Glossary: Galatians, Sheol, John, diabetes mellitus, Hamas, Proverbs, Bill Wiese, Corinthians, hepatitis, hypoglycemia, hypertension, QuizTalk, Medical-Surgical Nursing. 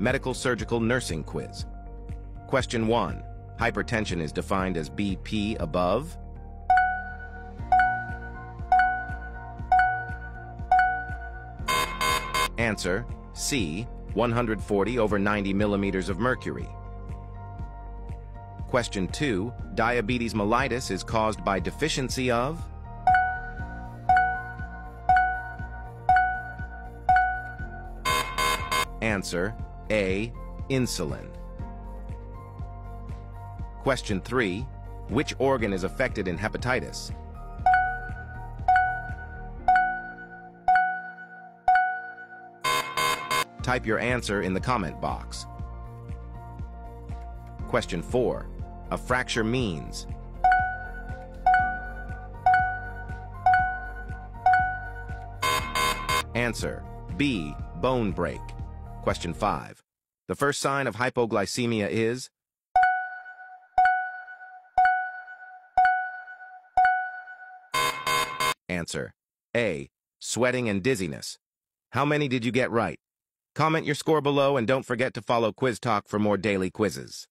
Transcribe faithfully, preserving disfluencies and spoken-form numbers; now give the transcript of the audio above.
Medical Surgical Nursing Quiz. Question one. Hypertension is defined as B P above. Answer, C, one hundred forty over ninety millimeters of mercury. Question two. Diabetes mellitus is caused by deficiency of? Answer, A, insulin. Question three. Which organ is affected in hepatitis? Type your answer in the comment box. Question four. A fracture means? Answer, B, bone break. Question five. The first sign of hypoglycemia is? Answer, A, sweating and dizziness. How many did you get right? Comment your score below and don't forget to follow QuizTalk for more daily quizzes.